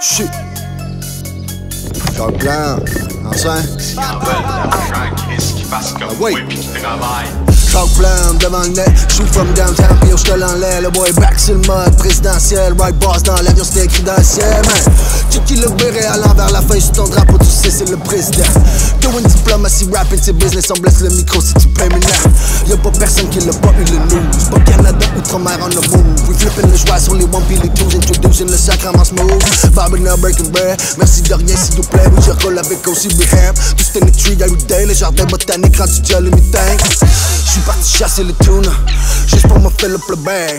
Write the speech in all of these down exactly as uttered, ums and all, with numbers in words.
Shit. J'en plein, enceinte. Ah ouais, qu'est-ce qui passe comme vous et puis qui travaille. J'en plein, de magnet, shoot from downtown, pire j'te l'enlève. Le boy back sur le mode présidentiel, right boss dans l'avion, c'est écrit dans le ciel, man. Tu qui le béret à l'envers, la feuille sur ton drapeau, tu sais c'est le président. Doing diplomacy, rapping, c'est business, on blesse le micro si tu payes maintenant. Y'a pas personne qui l'a pas eu le news. Pas Canada, Outre-mer, on the move. We flippin' le joie sur les one pis les twos. Introducing le sacrament smooth. Vibin' up, breaking bread. Merci de rien s'il vous plaît. Oui, je recolle avec aussi rehab. Tout c'était les trees every day. Le jardin botanique rendu déjà le mi-tank. J'suis parti chasser le tuna juste pour me faire le plebay.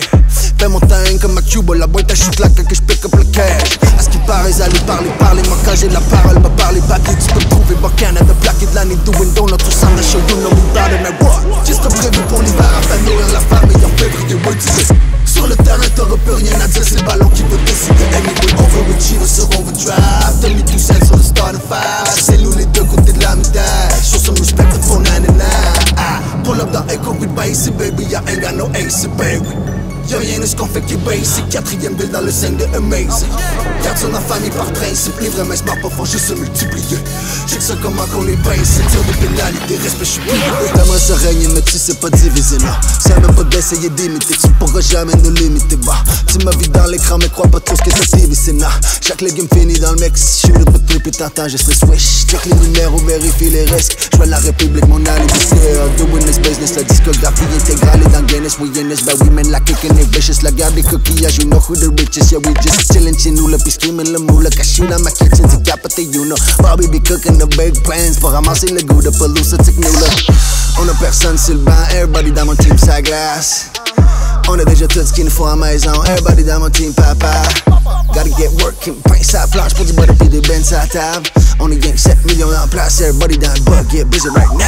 Fais mon tank comme à Cuba. La boîte à chute là que j'pick up le cash. À ce qui paraît, allez parler, parler. Moi quand j'ai de la parole, me parler papier. Tu peux me trouver pas Canada, plaqué de l'année. Doing donut, tout ça, la show, you know we got it, man. What? Juste prévu pour l'hiver, afin de nourrir la famille. En février, ouais, tu sais. Sur le terrain, t'auras plus rien à dire. C'est le ballon qui veut décider. Anyway, on veut achiever sur overdrive. Donne-lui tout seul sur le start of five. C'est nous les deux côtés de la médaille. Show some respect at four ninety-nine. Ah, pull up dans Echo, we basic, baby. I ain't got no A C, baby. Y'a rien de ce qu'on fait qui est basic. Quatrième ville dans le cinq de Amazing. Garde son famille par principe. Les vrais minces pas font juste se multiplier. J'ai que ça comment qu'on est basic. Tire des pénalités, respect, j'suis plié. T'aimerais se régner mais tu sais pas diviser non. C'est même pas d'essayer d'imiter. Tu pourras jamais nous limiter bah. Tu m'as vu dans l'écran mais crois pas trop ce que ça t'y c'est non. Chaque légume finit dans le mec. Si j'suis le bout de trip et t'entends juste le switch. Check les numéros, vérifie les risques. J'vois la république, mon alibi c'est doing this business, la discographie intégrale est dans Guinness, we in this, but we men la kickin' they vicious like I be coquillage, you know who the richest. Yeah, we just chillin', chinula, be screamin' la mula. Cashew down my kitchen, c'est capate, you know. Bobby be cookin' the big plans pour ramasser le goût de pelusa, tic nula. On a personne sur le banc, everybody dans mon team sa glace. On a déjà tout ce qu'il nous faut à maison, everybody dans mon team papa. Gotta get working, pince sa planche pour du body pis des benz à table. On a gang sept millions en place, everybody dans le bug, get busy right now.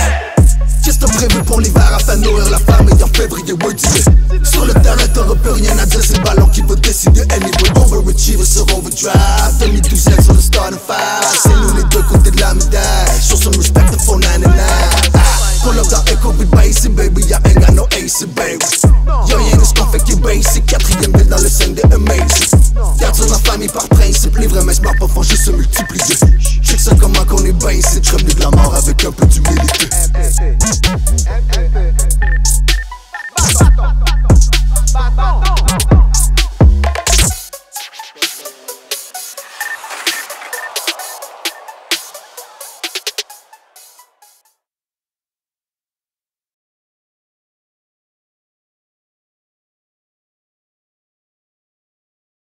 Juste prévu pour l'hiver afin de nourrir la famille en février, ouais tu sais. Sur le terrain t'auras plus rien à dire, c'est le ballon qui veut décider. Anyway, overachiever sur overdrive. Fais-moi tout seul sur le start of five. C'est nous les deux côtés de la médaille. Sur son